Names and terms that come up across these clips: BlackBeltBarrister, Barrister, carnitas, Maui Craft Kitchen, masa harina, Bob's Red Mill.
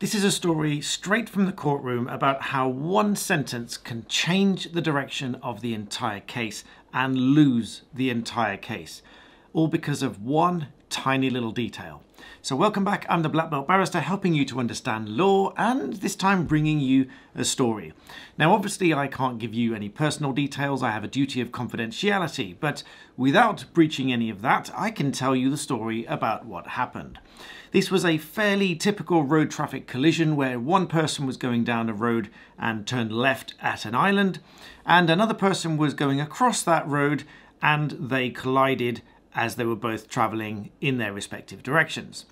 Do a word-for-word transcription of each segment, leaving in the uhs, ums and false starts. This is a story straight from the courtroom about how one sentence can change the direction of the entire case and lose the entire case, all because of one tiny little detail. So welcome back, I'm the Black Belt Barrister, helping you to understand law and this time bringing you a story. Now obviously I can't give you any personal details, I have a duty of confidentiality, but without breaching any of that, I can tell you the story about what happened. This was a fairly typical road traffic collision where one person was going down a road and turned left at an island, and another person was going across that road and they collided as they were both traveling in their respective directions.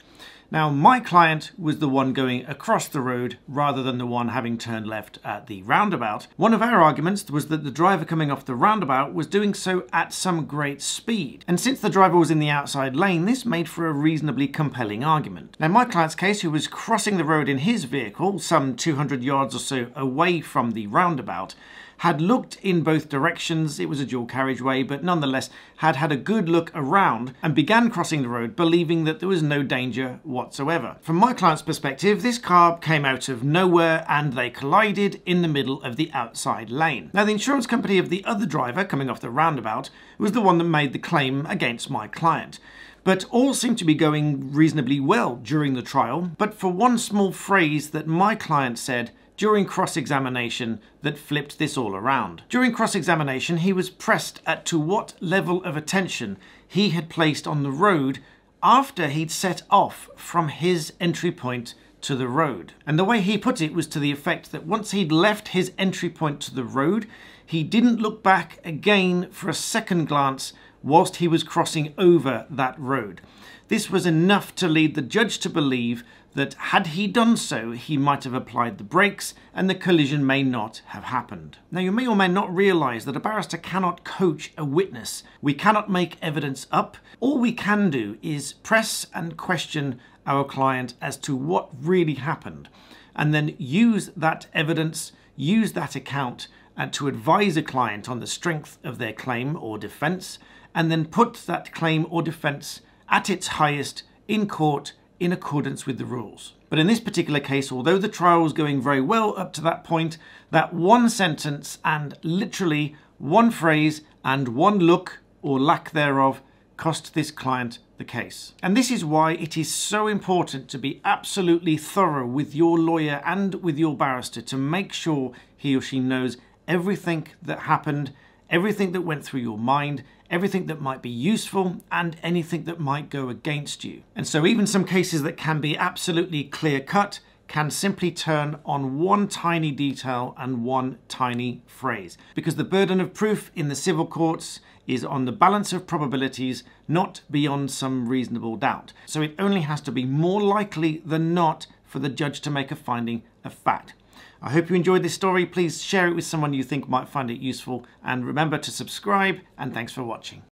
Now, my client was the one going across the road rather than the one having turned left at the roundabout. One of our arguments was that the driver coming off the roundabout was doing so at some great speed. And since the driver was in the outside lane, this made for a reasonably compelling argument. Now, my client's case, who was crossing the road in his vehicle, some two hundred yards or so away from the roundabout, had looked in both directions, it was a dual carriageway, but nonetheless had had a good look around and began crossing the road believing that there was no danger whatsoever. From my client's perspective, this car came out of nowhere and they collided in the middle of the outside lane. Now the insurance company of the other driver coming off the roundabout was the one that made the claim against my client. But all seemed to be going reasonably well during the trial, but for one small phrase that my client said during cross-examination that flipped this all around. During cross-examination, he was pressed at to what level of attention he had placed on the road after he'd set off from his entry point to the road. And the way he put it was to the effect that once he'd left his entry point to the road, he didn't look back again for a second glance whilst he was crossing over that road. This was enough to lead the judge to believe that had he done so, he might have applied the brakes and the collision may not have happened. Now, you may or may not realise that a barrister cannot coach a witness. We cannot make evidence up. All we can do is press and question our client as to what really happened, and then use that evidence, use that account, and to advise a client on the strength of their claim or defence, and then put that claim or defence at its highest in court in accordance with the rules. But in this particular case, although the trial was going very well up to that point, that one sentence and literally one phrase and one look or lack thereof cost this client the case. And this is why it is so important to be absolutely thorough with your lawyer and with your barrister to make sure he or she knows everything that happened, everything that went through your mind, everything that might be useful, and anything that might go against you. And so even some cases that can be absolutely clear-cut can simply turn on one tiny detail and one tiny phrase, because the burden of proof in the civil courts is on the balance of probabilities, not beyond some reasonable doubt. So it only has to be more likely than not for the judge to make a finding of fact. I hope you enjoyed this story. Please share it with someone you think might find it useful, and remember to subscribe, and thanks for watching.